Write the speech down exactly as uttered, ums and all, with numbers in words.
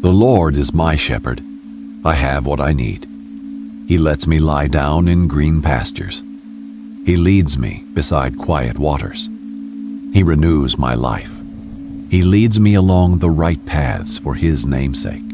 The Lord is my shepherd. I have what I need. He lets me lie down in green pastures. He leads me beside quiet waters. He renews my life. He leads me along the right paths for His namesake.